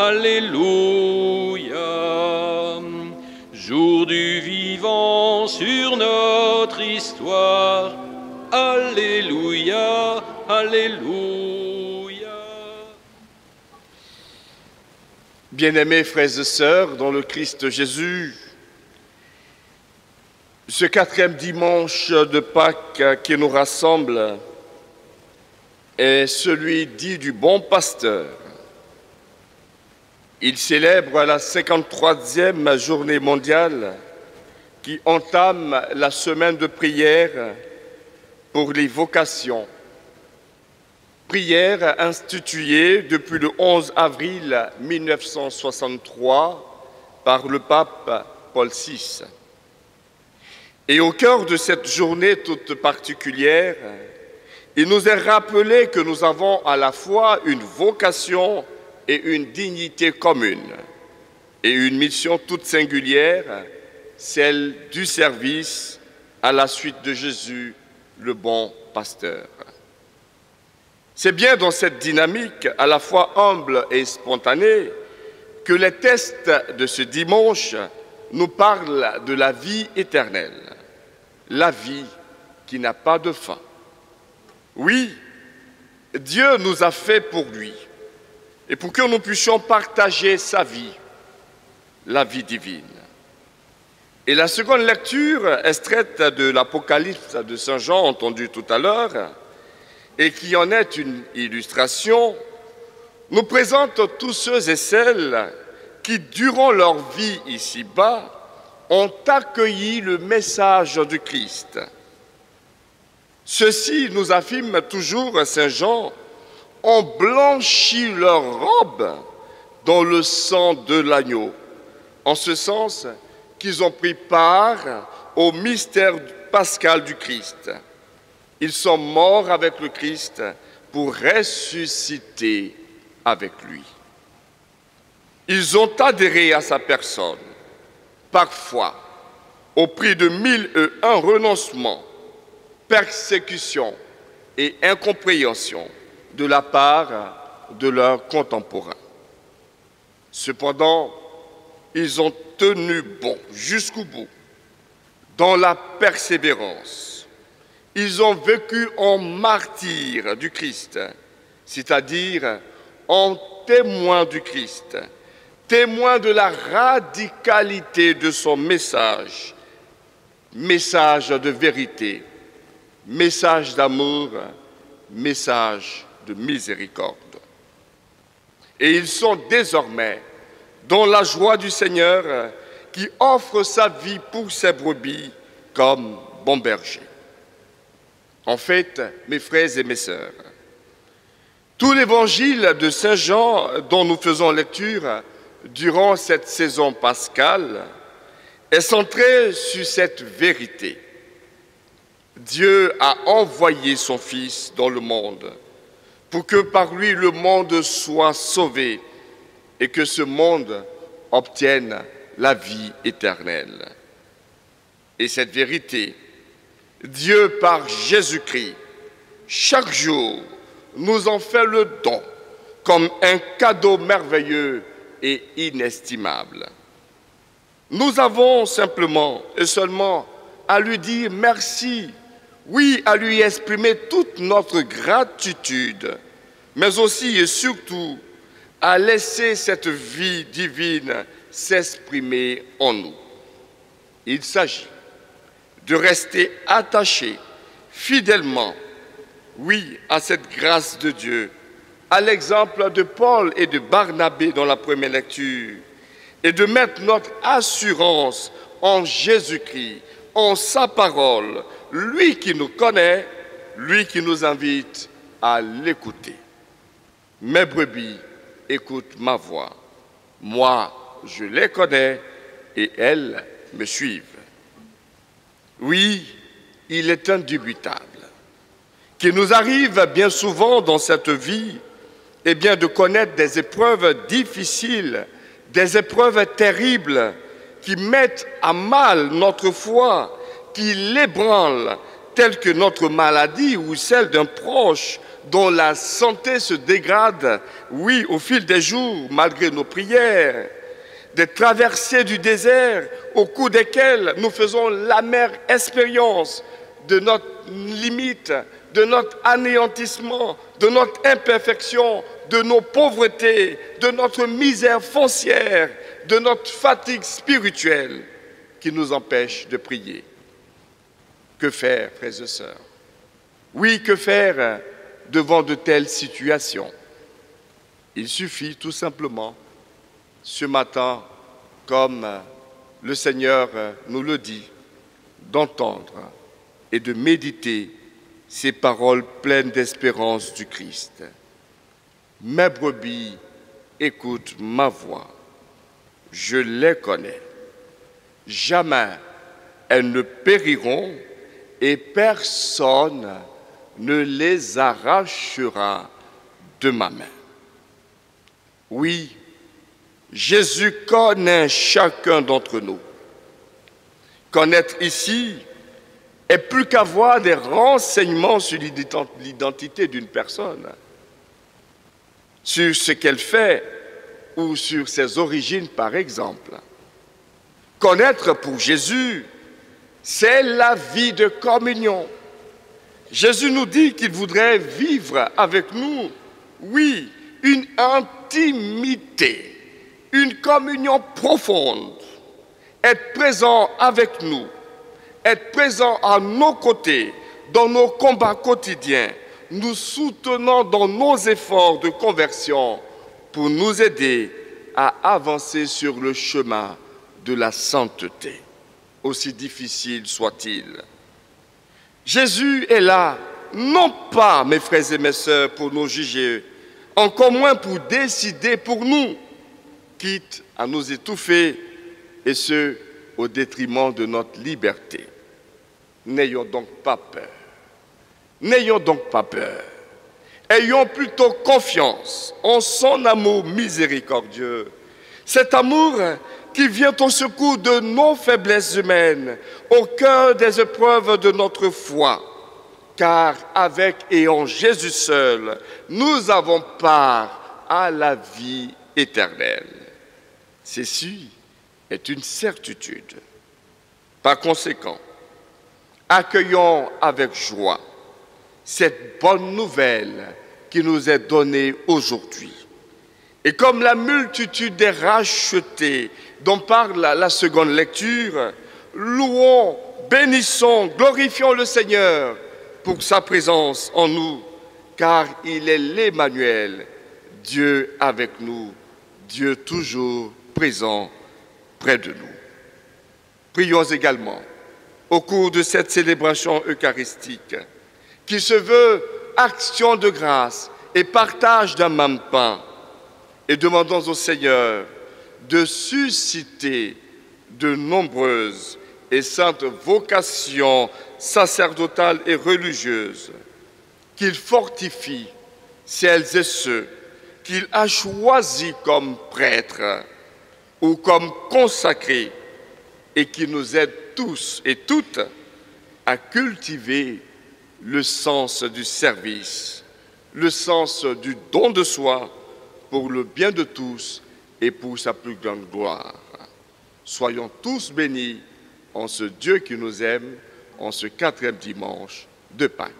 Alléluia. Jour du vivant sur notre histoire. Alléluia, Alléluia. Bien-aimés frères et sœurs dans le Christ Jésus, ce quatrième dimanche de Pâques qui nous rassemble est celui dit du bon pasteur. Il célèbre la 53e journée mondiale qui entame la semaine de prière pour les vocations. Prière instituée depuis le 11 avril 1963 par le pape Paul VI. Et au cœur de cette journée toute particulière, il nous est rappelé que nous avons à la fois une vocation et une dignité commune, et une mission toute singulière, celle du service à la suite de Jésus, le bon pasteur. C'est bien dans cette dynamique, à la fois humble et spontanée, que les textes de ce dimanche nous parlent de la vie éternelle. La vie qui n'a pas de fin. Oui, Dieu nous a fait pour lui, et pour que nous puissions partager sa vie, la vie divine. Et la seconde lecture, extraite de l'Apocalypse de Saint Jean, entendu tout à l'heure, et qui en est une illustration, nous présente tous ceux et celles qui, durant leur vie ici-bas, ont accueilli le message du Christ. Ceci nous affirme toujours Saint Jean, ont blanchi leurs robes dans le sang de l'agneau, en ce sens qu'ils ont pris part au mystère pascal du Christ. Ils sont morts avec le Christ pour ressusciter avec lui. Ils ont adhéré à sa personne, parfois au prix de 1001 renoncements, persécutions et incompréhensions de la part de leurs contemporains. Cependant, ils ont tenu bon jusqu'au bout, dans la persévérance. Ils ont vécu en martyrs du Christ, c'est-à-dire en témoins du Christ, témoins de la radicalité de son message, message de vérité, message d'amour, message de miséricorde. Et ils sont désormais dans la joie du Seigneur qui offre sa vie pour ses brebis comme bon berger. En fait, mes frères et mes sœurs, tout l'évangile de Saint Jean dont nous faisons lecture durant cette saison pascale est centré sur cette vérité. Dieu a envoyé son Fils dans le monde pour que par lui le monde soit sauvé et que ce monde obtienne la vie éternelle. Et cette vérité, Dieu par Jésus-Christ, chaque jour, nous en fait le don comme un cadeau merveilleux et inestimable. Nous avons simplement et seulement à lui dire merci, oui, à lui exprimer toute notre gratitude, mais aussi et surtout à laisser cette vie divine s'exprimer en nous. Il s'agit de rester attaché fidèlement, oui, à cette grâce de Dieu, à l'exemple de Paul et de Barnabé dans la première lecture, et de mettre notre assurance en Jésus-Christ, en sa parole, lui qui nous connaît, lui qui nous invite à l'écouter. Mes brebis, écoute ma voix. Moi, je les connais et elles me suivent. Oui, il est indubitable qu'il nous arrive bien souvent dans cette vie eh bien, de connaître des épreuves difficiles, des épreuves terribles qui mettent à mal notre foi, qui l'ébranlent, telles que notre maladie ou celle d'un proche, dont la santé se dégrade, oui, au fil des jours, malgré nos prières, des traversées du désert au cours desquelles nous faisons l'amère expérience de notre limite, de notre anéantissement, de notre imperfection, de nos pauvretés, de notre misère foncière, de notre fatigue spirituelle qui nous empêche de prier. Que faire, frères et sœurs? Oui, que faire devant de telles situations? Il suffit tout simplement, ce matin, comme le Seigneur nous le dit, d'entendre et de méditer ces paroles pleines d'espérance du Christ. « Mes brebis écoutent ma voix, je les connais. Jamais elles ne périront et personne ne les arrachera de ma main. » Oui, Jésus connaît chacun d'entre nous. Connaître ici est plus qu'avoir des renseignements sur l'identité d'une personne, sur ce qu'elle fait ou sur ses origines, par exemple. Connaître pour Jésus, c'est la vie de communion. Jésus nous dit qu'il voudrait vivre avec nous, oui, une intimité, une communion profonde, être présent avec nous, être présent à nos côtés, dans nos combats quotidiens, nous soutenant dans nos efforts de conversion pour nous aider à avancer sur le chemin de la sainteté, aussi difficile soit-il. Jésus est là, non pas, mes frères et mes sœurs, pour nous juger, encore moins pour décider pour nous, quitte à nous étouffer, et ce, au détriment de notre liberté. N'ayons donc pas peur. N'ayons donc pas peur. Ayons plutôt confiance en son amour miséricordieux. Cet amour qui vient au secours de nos faiblesses humaines, au cœur des épreuves de notre foi. Car avec et en Jésus seul, nous avons part à la vie éternelle. Ceci est une certitude. Par conséquent, accueillons avec joie cette bonne nouvelle qui nous est donnée aujourd'hui. Et comme la multitude des rachetés dont parle la seconde lecture, louons, bénissons, glorifions le Seigneur pour sa présence en nous, car il est l'Emmanuel, Dieu avec nous, Dieu toujours présent près de nous. Prions également, au cours de cette célébration eucharistique, qui se veut action de grâce et partage d'un même pain. Et demandons au Seigneur de susciter de nombreuses et saintes vocations sacerdotales et religieuses, qu'il fortifie celles et ceux qu'il a choisis comme prêtres ou comme consacrés et qui nous aide tous et toutes à cultiver le sens du service, le sens du don de soi pour le bien de tous et pour sa plus grande gloire. Soyons tous bénis en ce Dieu qui nous aime en ce 4e dimanche de Pâques.